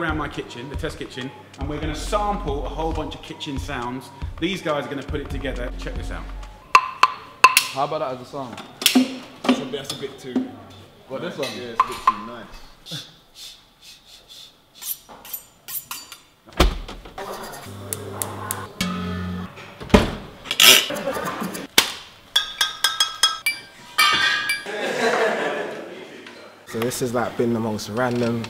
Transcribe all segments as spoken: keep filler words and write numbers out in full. around my kitchen, the test kitchen, and we're going to sample a whole bunch of kitchen sounds. These guys are going to put it together. Check this out. How about that as a song? That's a bit, that's a bit too... What, nice. This one? Yeah, it's a bit too nice. So this has like been the most random,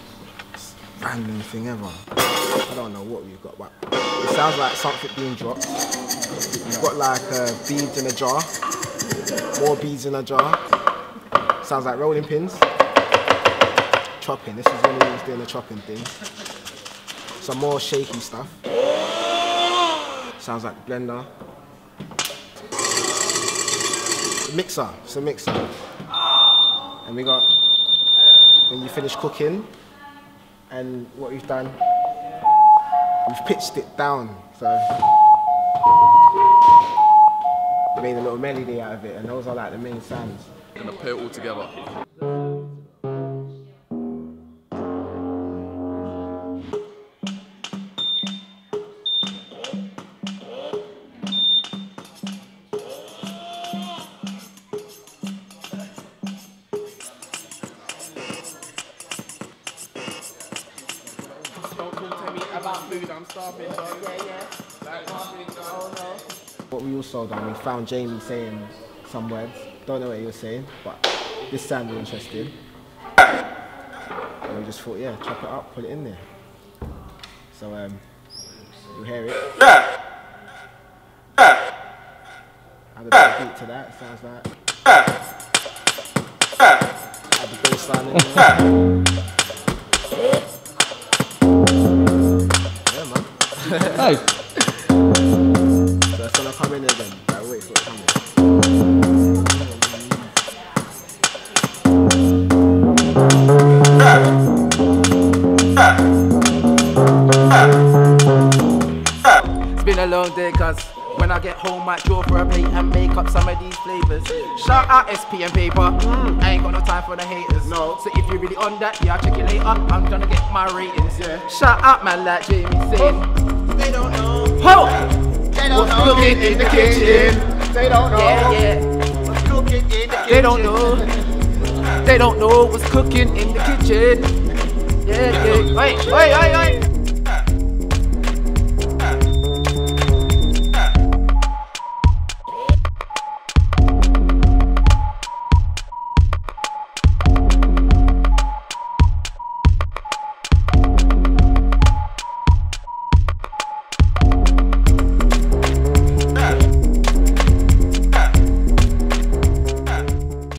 random thing ever. I don't know what we've got, but it sounds like something being dropped. We've got like uh, beads in a jar, more beads in a jar. Sounds like rolling pins. Chopping, this is when he was doing the chopping thing. Some more shaky stuff. Sounds like blender. Mixer, it's a mixer. And we got... When you finish cooking, and what we've done, we've pitched it down, so we made a little melody out of it, and those are like the main sounds. Gonna put it all together. What we also done, we found Jamie saying some words. Don't know what he was saying, but this sounded interesting. And we just thought, yeah, chop it up, put it in there. So um, you'll hear it. Add a bit of beat to that. Sounds like. Add the bass line in there. Yeah, man. Come in again. Like, wait for it coming. It's been a long day, cuz when I get home, I draw for a plate and make up some of these flavors. Shout out S P and Paper. Mm. I ain't got no time for the haters. No. So if you're really on that, yeah, I'll check it later. I'm gonna get my ratings. Yeah. Shout out, man, like Jamie saying. They don't know. Ho! They don't What's know cooking in the kitchen? They don't know. Yeah, yeah. What's cooking in the kitchen? They don't know. They don't know what's cooking in the kitchen. Yeah, yeah. Wait, wait, wait, wait.